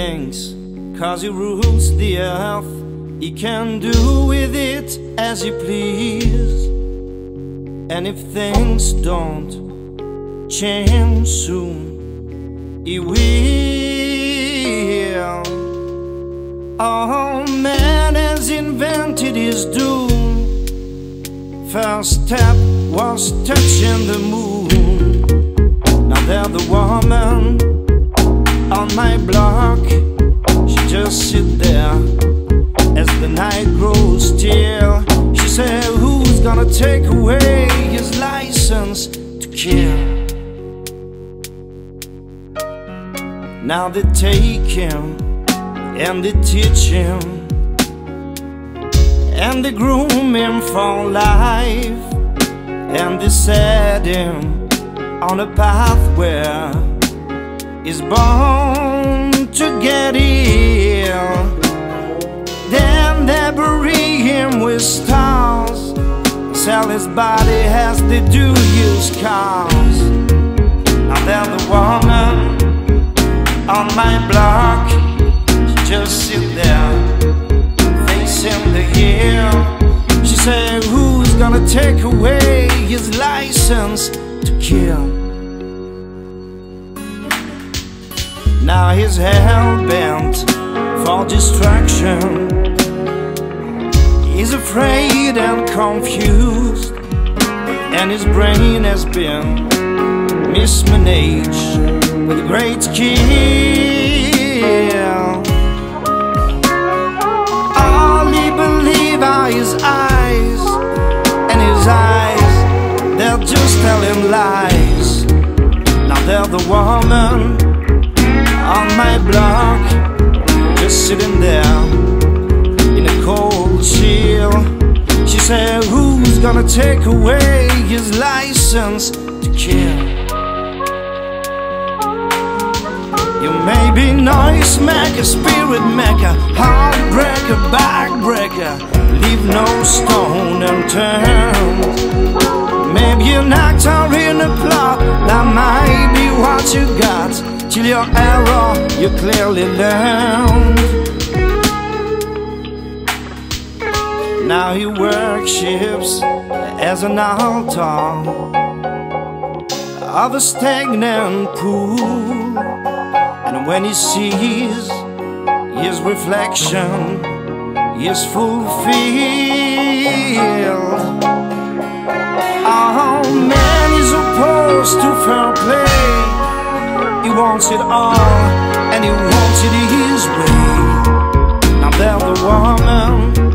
things, cause he rules the earth. He can do with it as he please. And if things don't change soon, he will. Oh, man has invented his doom. First step was touching the moon. Now there the woman on my block, she just sit there as the night grows still. She said, who's gonna take away his license to kill? Now they take him and they teach him and they groom him for life, and they set him on a path where he's born to get ill. Then they bury him with stars, sell his body as they do use cars. Now there's the woman on my block, she just sit there facing the hill. She said, who's gonna take away his license to kill? Now he's hell-bent for distraction. He's afraid and confused, and his brain has been mismanaged with a great skill. All he believes are his eyes, and his eyes, they'll just tell him lies. Now they're the woman on my block, just sitting there in a cold chill. She said, who's gonna take away his license to kill? You may be noisemaker, spirit maker, heartbreaker, backbreaker, leave no stone unturned. Maybe you knocked her in a plot, that might be what you got. Till your error you clearly learned. Now he worships as an altar of a stagnant pool, and when he sees his reflection, he is fulfilled. Oh, man is opposed to fair play. He wants it all, and he wants it his way. Now there's the woman